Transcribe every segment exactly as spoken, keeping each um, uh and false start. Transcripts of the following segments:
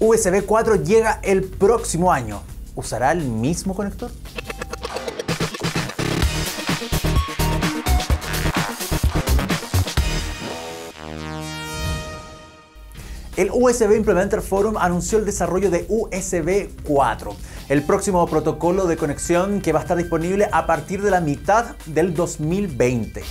U S B cuatro llega el próximo año. ¿Usará el mismo conector? El U S B Implementers Forum anunció el desarrollo de U S B cuatro, el próximo protocolo de conexión que va a estar disponible a partir de la mitad del dos mil veinte.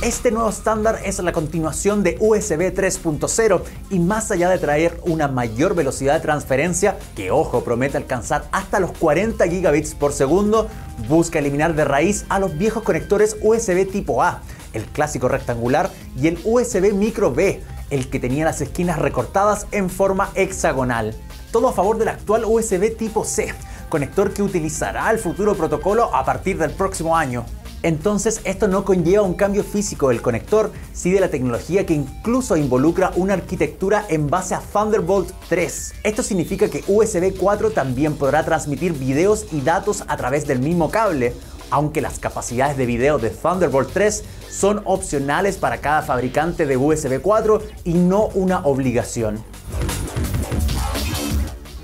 Este nuevo estándar es la continuación de U S B tres punto cero y más allá de traer una mayor velocidad de transferencia, que ojo, promete alcanzar hasta los cuarenta gigabits por segundo, busca eliminar de raíz a los viejos conectores U S B tipo A, el clásico rectangular, y el U S B micro B, el que tenía las esquinas recortadas en forma hexagonal. Todo a favor del actual U S B tipo C, conector que utilizará el futuro protocolo a partir del próximo año. Entonces esto no conlleva un cambio físico del conector, sí de la tecnología, que incluso involucra una arquitectura en base a Thunderbolt tres. Esto significa que U S B cuatro también podrá transmitir videos y datos a través del mismo cable, aunque las capacidades de video de Thunderbolt tres son opcionales para cada fabricante de U S B cuatro y no una obligación.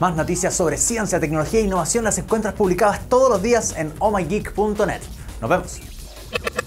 Más noticias sobre ciencia, tecnología e innovación las encuentras publicadas todos los días en oh my geek punto net. Nos vemos.